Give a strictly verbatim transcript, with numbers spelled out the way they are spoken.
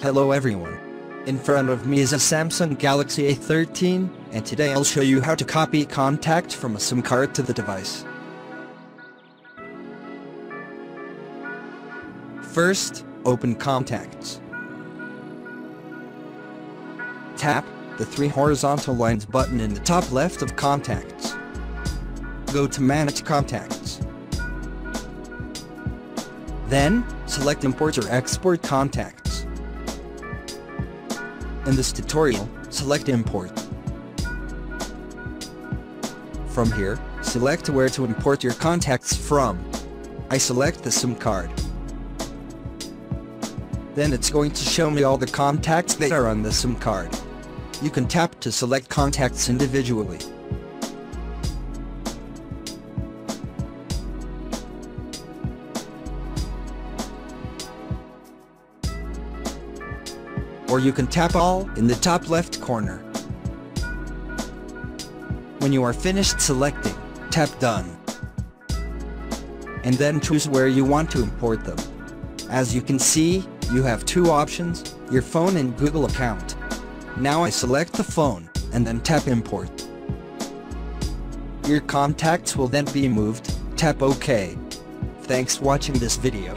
Hello everyone. In front of me is a Samsung Galaxy A thirteen, and today I'll show you how to copy contact from a SIM card to the device. First, open Contacts. Tap the three horizontal lines button in the top left of Contacts. Go to Manage Contacts. Then, select Import or Export Contacts. In this tutorial, select Import. From here, select where to import your contacts from. I select the SIM card. Then it's going to show me all the contacts that are on the SIM card. You can tap to select contacts individually. Or you can tap all in the top left corner. When you are finished selecting, tap Done. And then choose where you want to import them. As you can see, you have two options, your phone and Google account. Now I select the phone, and then tap Import. Your contacts will then be moved. Tap OK. Thanks for watching this video.